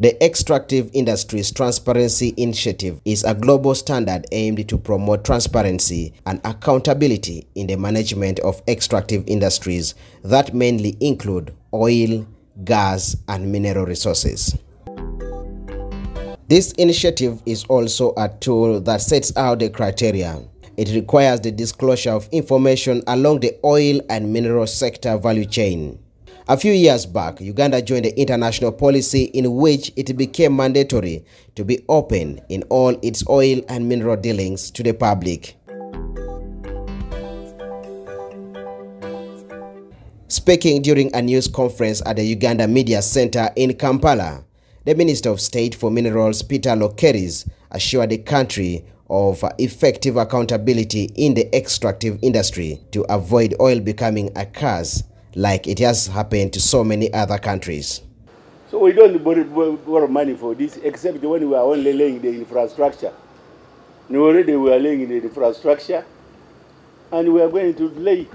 The Extractive Industries Transparency Initiative is a global standard aimed to promote transparency and accountability in the management of extractive industries that mainly include oil, gas, and mineral resources. This initiative is also a tool that sets out the criteria. It requires the disclosure of information along the oil and mineral sector value chain. A few years back, Uganda joined the international policy in which it became mandatory to be open in all its oil and mineral dealings to the public. Speaking during a news conference at the Uganda Media Center in Kampala, the Minister of State for Minerals, Peter Lokeris, assured the country of effective accountability in the extractive industry to avoid oil becoming a curse like it has happened to so many other countries. So we don't borrow money for this, except when we are only laying the infrastructure. And already we are laying the infrastructure, and we are going to lay it.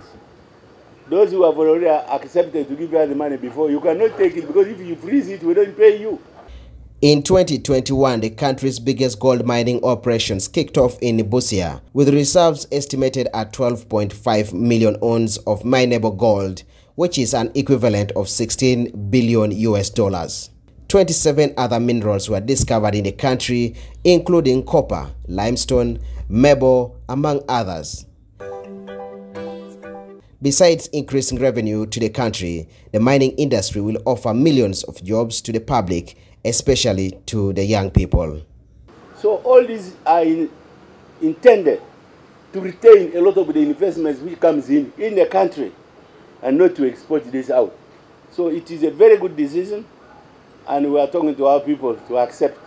Those who have already accepted to give you the money before, you cannot take it, because if you freeze it, we don't pay you. In 2021, the country's biggest gold mining operations kicked off in Busia, with reserves estimated at 12.5 million ounces of mineable gold, which is an equivalent of $16 billion. 27 other minerals were discovered in the country, including copper, limestone, marble, among others. Besides increasing revenue to the country, the mining industry will offer millions of jobs to the public, especially to the young people. So all these are intended to retain a lot of the investments which comes in the country and not to export this out. So it is a very good decision, and we are talking to our people to accept,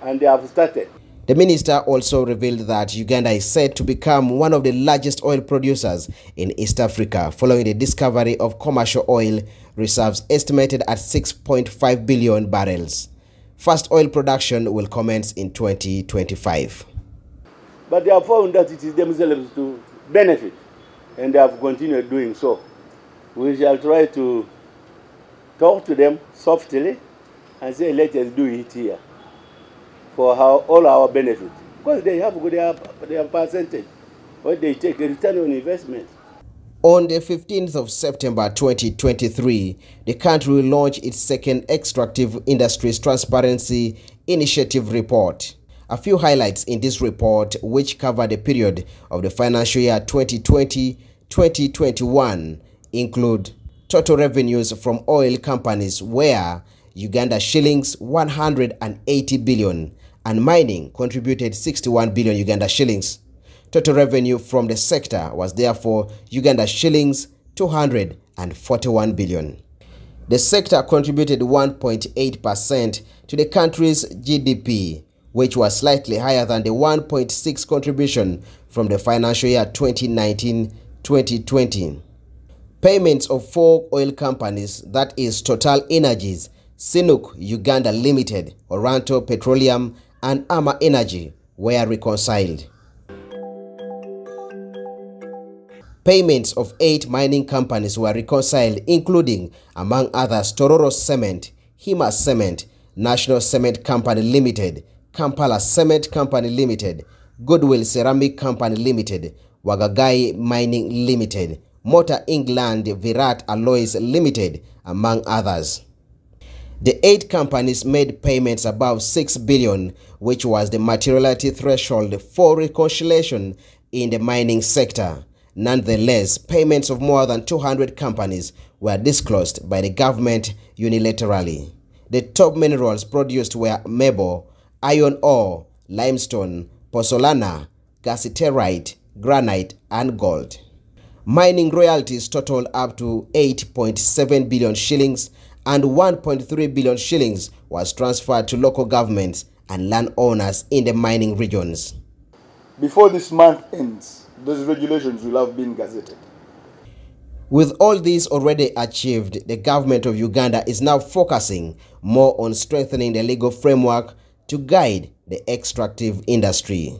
and they have started. The minister also revealed that Uganda is set to become one of the largest oil producers in East Africa following the discovery of commercial oil reserves estimated at 6.5 billion barrels. First oil production will commence in 2025. But they have found that it is themselves to benefit, and they have continued doing so. We shall try to talk to them softly and say, let us do it here. For all our benefits, because they have their percentage, what they take, a return on investment. On the 15th of September 2023, the country will launch its second Extractive Industries Transparency Initiative report. A few highlights in this report, which cover the period of the financial year 2020-2021, include total revenues from oil companies where Uganda shillings 180 billion, and mining contributed 61 billion Uganda shillings. Total revenue from the sector was therefore Uganda shillings 241 billion. The sector contributed 1.8% to the country's GDP, which was slightly higher than the 1.6% contribution from the financial year 2019-2020. Payments of 4 oil companies, that is Total Energies, Sinuk Uganda Limited, Oranto Petroleum, and Ama Energy, were reconciled. Payments of 8 mining companies were reconciled, including, among others, Tororo Cement, Hima Cement, National Cement Company Limited, Kampala Cement Company Limited, Goodwill Ceramic Company Limited, Wagagai Mining Limited, Motor England Virat Alloys Limited, among others. The 8 companies made payments above 6 billion, which was the materiality threshold for reconciliation in the mining sector. Nonetheless, payments of more than 200 companies were disclosed by the government unilaterally. The top minerals produced were marble, iron ore, limestone, pozzolana, cassiterite, granite, and gold. Mining royalties totaled up to 8.7 billion shillings, and 1.3 billion shillings was transferred to local governments and landowners in the mining regions. Before this month ends, those regulations will have been gazetted. With all these already achieved, the government of Uganda is now focusing more on strengthening the legal framework to guide the extractive industry.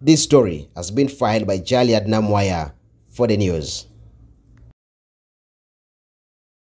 This story has been filed by Jaliad Namwaya for the news.